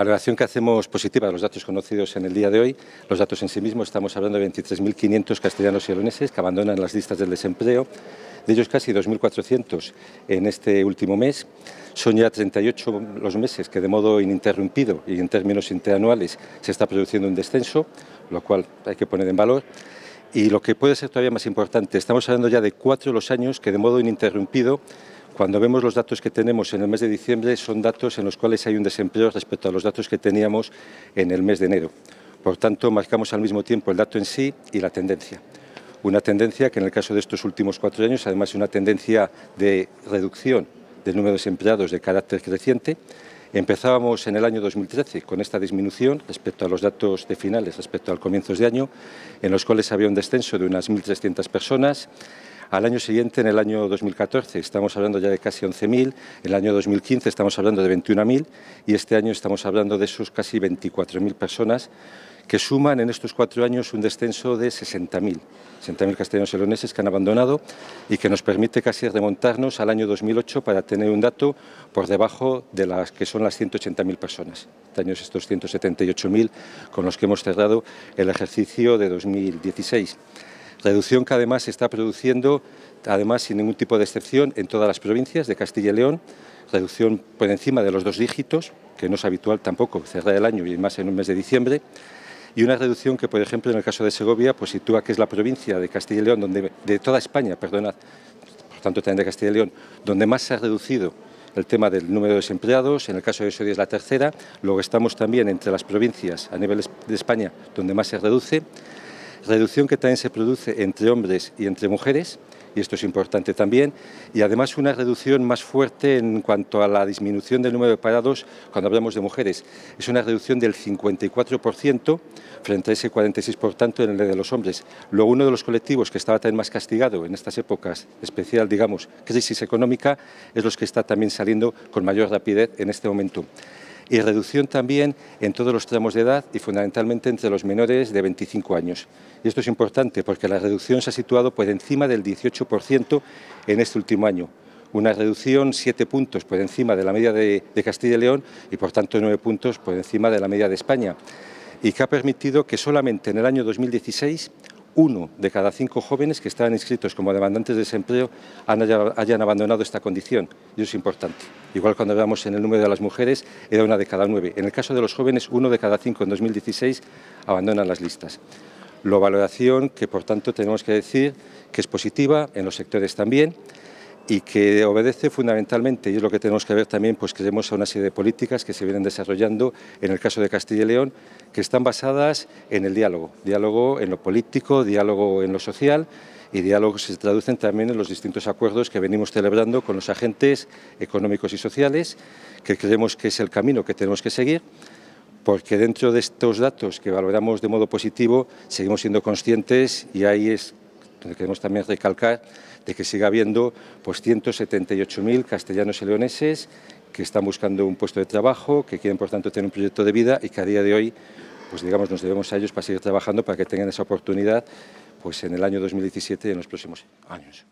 valoración que hacemos positiva de los datos conocidos en el día de hoy, los datos en sí mismos, estamos hablando de 23.500 castellanos y leoneses que abandonan las listas del desempleo, de ellos casi 2.400 en este último mes. Son ya 38 los meses que de modo ininterrumpido y en términos interanuales se está produciendo un descenso, lo cual hay que poner en valor. Y lo que puede ser todavía más importante, estamos hablando ya de 4 los años que de modo ininterrumpido, cuando vemos los datos que tenemos en el mes de diciembre, son datos en los cuales hay un desempleo respecto a los datos que teníamos en el mes de enero. Por tanto, marcamos al mismo tiempo el dato en sí y la tendencia. Una tendencia que en el caso de estos últimos 4 años, además es una tendencia de reducción del número de desempleados de carácter creciente. Empezábamos en el año 2013 con esta disminución respecto a los datos de finales, respecto al comienzo de año, en los cuales había un descenso de unas 1.300 personas. Al año siguiente, en el año 2014, estamos hablando ya de casi 11.000, en el año 2015 estamos hablando de 21.000 y este año estamos hablando de esos casi 24.000 personas que suman en estos 4 años un descenso de 60.000 castellanos y leoneses que han abandonado y que nos permite casi remontarnos al año 2008 para tener un dato por debajo de las que son las 180.000 personas. Este año es estos 178.000 con los que hemos cerrado el ejercicio de 2016. Reducción que además se está produciendo, además sin ningún tipo de excepción, en todas las provincias de Castilla y León. Reducción por encima de los 2 dígitos, que no es habitual tampoco cerrar el año y más en un mes de diciembre. Y una reducción que, por ejemplo, en el caso de Segovia, pues sitúa que es la provincia de Castilla y León, donde, de toda España, perdonad, por tanto también de Castilla y León, donde más se ha reducido el tema del número de desempleados. En el caso de Segovia es la tercera. Luego estamos también entre las provincias a nivel de España donde más se reduce. Reducción que también se produce entre hombres y entre mujeres, y esto es importante también, y además una reducción más fuerte en cuanto a la disminución del número de parados cuando hablamos de mujeres. Es una reducción del 54% frente a ese 46% en el de los hombres. Luego uno de los colectivos que estaba también más castigado en estas épocas, especial, digamos, crisis económica, es los que está también saliendo con mayor rapidez en este momento. Y reducción también en todos los tramos de edad y fundamentalmente entre los menores de 25 años. Y esto es importante porque la reducción se ha situado por encima del 18% en este último año. Una reducción 7 puntos por encima de la media de Castilla y León y por tanto 9 puntos por encima de la media de España. Y que ha permitido que solamente en el año 2016 1 de cada 5 jóvenes que estaban inscritos como demandantes de desempleo hayan abandonado esta condición. Y eso es importante. Igual cuando hablamos en el número de las mujeres, era 1 de cada 9. En el caso de los jóvenes, 1 de cada 5 en 2016 abandonan las listas. La valoración que, por tanto, tenemos que decir que es positiva en los sectores también y que obedece fundamentalmente, y es lo que tenemos que ver también, pues creemos a una serie de políticas que se vienen desarrollando en el caso de Castilla y León, que están basadas en el diálogo, diálogo en lo político, diálogo en lo social y diálogo que se traducen también en los distintos acuerdos que venimos celebrando con los agentes económicos y sociales, que creemos que es el camino que tenemos que seguir, porque dentro de estos datos que valoramos de modo positivo seguimos siendo conscientes y ahí es donde queremos también recalcar de que siga habiendo pues, 178.000 castellanos y leoneses que están buscando un puesto de trabajo, que quieren por tanto tener un proyecto de vida y que a día de hoy pues, digamos, nos debemos a ellos para seguir trabajando para que tengan esa oportunidad pues, en el año 2017 y en los próximos años.